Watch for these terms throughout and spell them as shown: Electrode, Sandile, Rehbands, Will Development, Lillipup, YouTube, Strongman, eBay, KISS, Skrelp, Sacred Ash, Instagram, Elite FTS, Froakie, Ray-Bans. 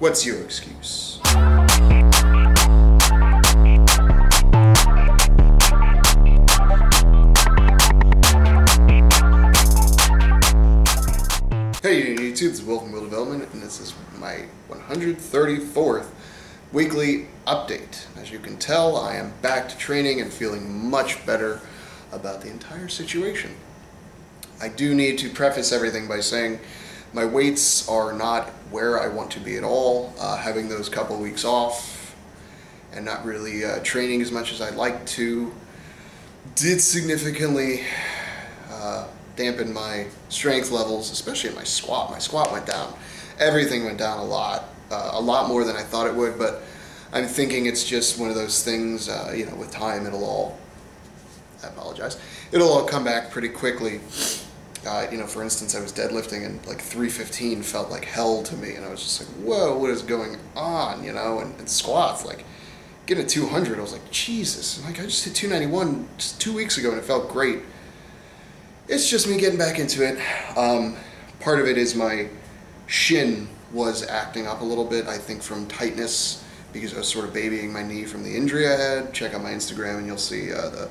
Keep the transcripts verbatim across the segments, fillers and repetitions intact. What's your excuse? Hey YouTube, this is Will from Will Development, and this is my one hundred thirty-fourth weekly update. As you can tell, I am back to training and feeling much better about the entire situation. I do need to preface everything by saying my weights are not where I want to be at all. Uh, having those couple of weeks off and not really uh, training as much as I'd like to did significantly uh, dampen my strength levels, especially in my squat. My squat went down. Everything went down a lot, uh, a lot more than I thought it would, but I'm thinking it's just one of those things, uh, you know, with time it'll all, I apologize, it'll all come back pretty quickly. Uh, you know, for instance, I was deadlifting and like three fifteen felt like hell to me, and I was just like, whoa, what is going on, you know, and, and squats, like, getting a two hundred, I was like, Jesus, and, like, I just hit two ninety-one just two weeks ago and it felt great. It's just me getting back into it. Um, part of it is my shin was acting up a little bit, I think from tightness, because I was sort of babying my knee from the injury I had. Check out my Instagram and you'll see uh, the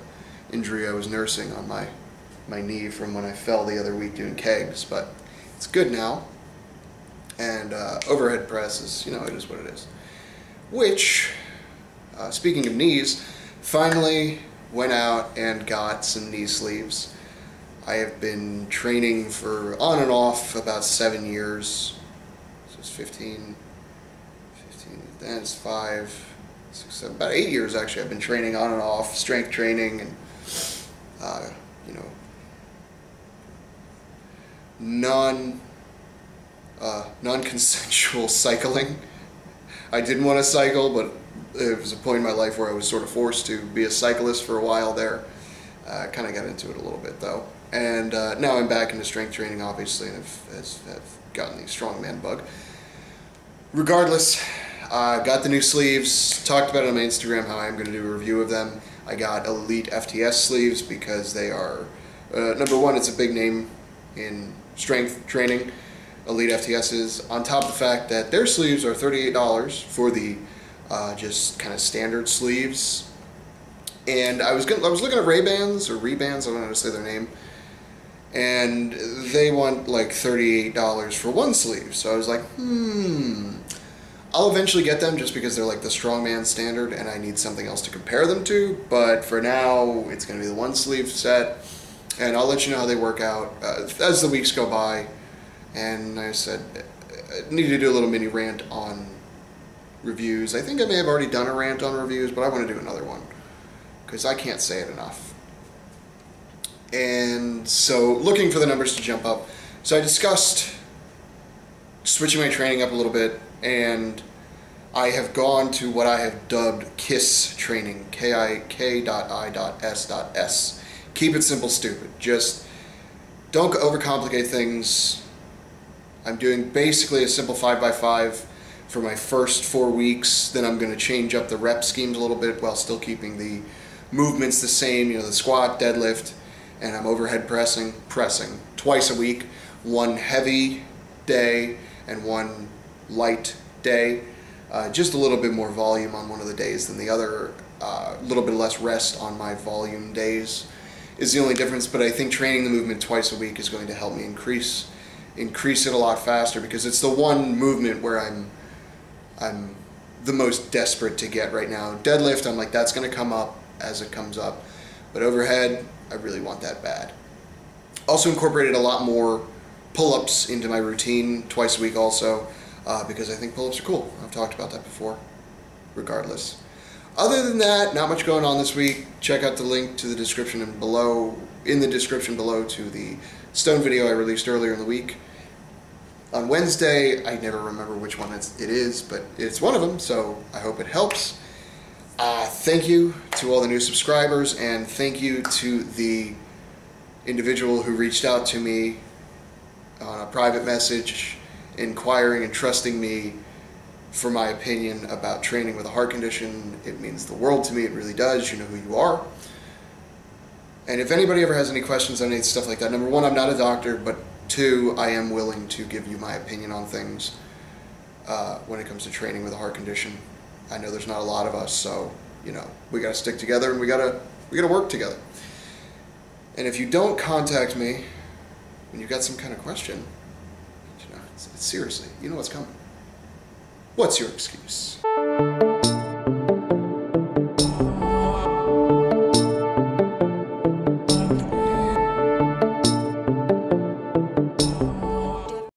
injury I was nursing on my my knee from when I fell the other week doing kegs, but it's good now. And uh, overhead press is, you know, it is what it is. Which, uh, speaking of knees, finally went out and got some knee sleeves. I have been training for on and off about seven years. So it's fifteen, fifteen, then it's five, six, seven, about eight years actually. I've been training on and off, strength training and, uh, you know, non, uh, non-consensual cycling. I didn't want to cycle, but it was a point in my life where I was sort of forced to be a cyclist for a while there. I uh, kind of got into it a little bit though. And uh, now I'm back into strength training, obviously, and I've, I've gotten the strongman bug. Regardless, I uh, got the new sleeves, talked about it on my Instagram how I'm going to do a review of them. I got Elite F T S sleeves because they are, uh, number one, it's a big name in strength training, Elite F T Ss, on top of the fact that their sleeves are thirty-eight dollars for the uh, just kind of standard sleeves. And I was gonna, I was looking at Ray-Bans, or Rehbands, I don't know how to say their name, and they want like thirty-eight dollars for one sleeve, so I was like, hmm, I'll eventually get them just because they're like the strongman standard and I need something else to compare them to, but for now it's going to be the one sleeve set, and I'll let you know how they work out uh, as the weeks go by. And I said I need to do a little mini rant on reviews. I think I may have already done a rant on reviews, but I want to do another one because I can't say it enough. And so, looking for the numbers to jump up. So I discussed switching my training up a little bit, and I have gone to what I have dubbed KISS training. K I K dot I dot S dot S. Keep it simple, stupid. Just don't overcomplicate things. I'm doing basically a simple five by five for my first four weeks. Then I'm going to change up the rep schemes a little bit while still keeping the movements the same, you know, the squat, deadlift, and I'm overhead pressing, pressing twice a week, one heavy day and one light day, uh, just a little bit more volume on one of the days than the other, a uh, little bit less rest on my volume days is the only difference, but I think training the movement twice a week is going to help me increase increase it a lot faster, because it's the one movement where I'm, I'm the most desperate to get right now. Deadlift, I'm like, that's going to come up as it comes up, but overhead, I really want that bad. Also incorporated a lot more pull-ups into my routine twice a week also, uh, because I think pull-ups are cool. I've talked about that before, regardless. Other than that, not much going on this week. Check out the link to the description and below, in the description below to the stone video I released earlier in the week. On Wednesday, I never remember which one it's, it is, but it's one of them, so I hope it helps. Uh, thank you to all the new subscribers, and thank you to the individual who reached out to me on a private message inquiring and trusting me for my opinion about training with a heart condition. It means the world to me. It really does. You know who you are. And if anybody ever has any questions on any stuff like that, number one, I'm not a doctor, but two, I am willing to give you my opinion on things. uh, when it comes to training with a heart condition. I know there's not a lot of us, so you know we got to stick together and we got to we got to work together. And if you don't contact me when you've got some kind of question, you know, it's, it's seriously, you know what's coming. What's your excuse?